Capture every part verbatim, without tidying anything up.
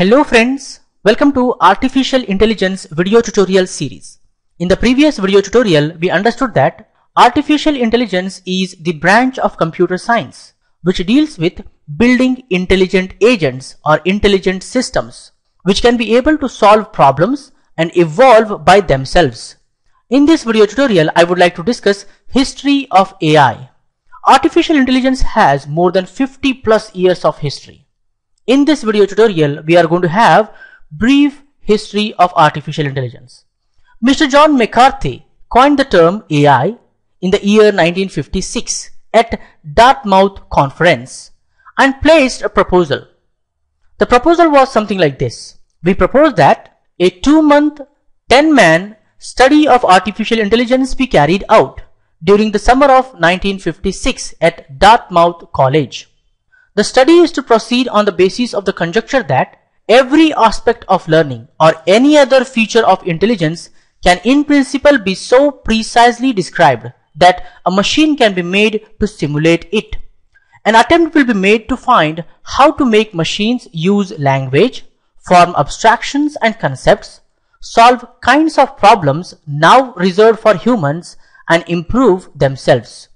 Hello friends, welcome to Artificial Intelligence video tutorial series. In the previous video tutorial, we understood that Artificial Intelligence is the branch of computer science which deals with building intelligent agents or intelligent systems which can be able to solve problems and evolve by themselves. In this video tutorial, I would like to discuss history of A I. Artificial intelligence has more than fifty plus years of history. In this video tutorial, we are going to have brief history of artificial intelligence. Mister John McCarthy coined the term A I in the year nineteen fifty-six at Dartmouth Conference and placed a proposal. The proposal was something like this. We proposed that a two-month, ten-man study of artificial intelligence be carried out during the summer of nineteen fifty-six at Dartmouth College. The study is to proceed on the basis of the conjecture that every aspect of learning or any other feature of intelligence can in principle be so precisely described that a machine can be made to simulate it. An attempt will be made to find how to make machines use language, form abstractions and concepts, solve kinds of problems now reserved for humans, and improve themselves.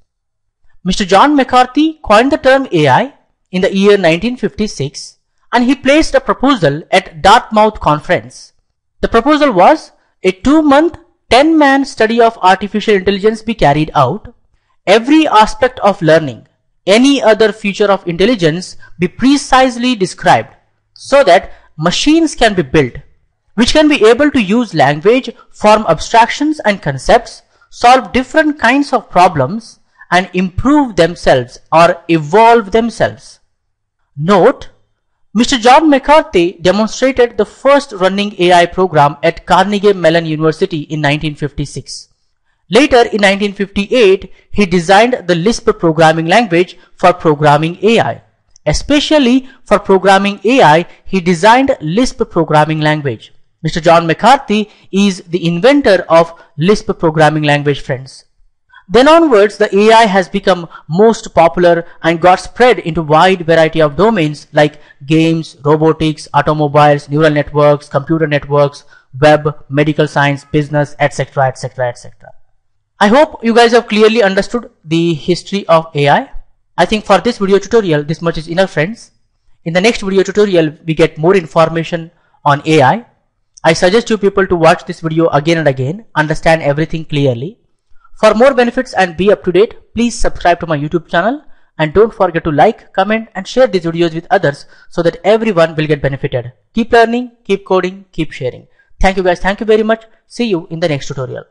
Mister John McCarthy coined the term A I in the year nineteen fifty-six and he placed a proposal at Dartmouth Conference. The proposal was a two-month, ten-man study of artificial intelligence be carried out, every aspect of learning, any other feature of intelligence be precisely described so that machines can be built which can be able to use language, form abstractions and concepts, solve different kinds of problems and improve themselves or evolve themselves. Note, Mister John McCarthy demonstrated the first running A I program at Carnegie Mellon University in nineteen fifty-six. Later in nineteen fifty-eight, he designed the Lisp programming language for programming A I. Especially for programming A I, he designed Lisp programming language. Mister John McCarthy is the inventor of Lisp programming language, friends. Then onwards, the A I has become most popular and got spread into wide variety of domains like games, robotics, automobiles, neural networks, computer networks, web, medical science, business, et cetera, et cetera, et cetera. I hope you guys have clearly understood the history of A I. I think for this video tutorial, this much is enough, friends. In the next video tutorial, we get more information on A I. I suggest you people to watch this video again and again, understand everything clearly. For more benefits and be up to date, please subscribe to my YouTube channel and don't forget to like, comment and share these videos with others so that everyone will get benefited. Keep learning, keep coding, keep sharing. Thank you guys. Thank you very much. See you in the next tutorial.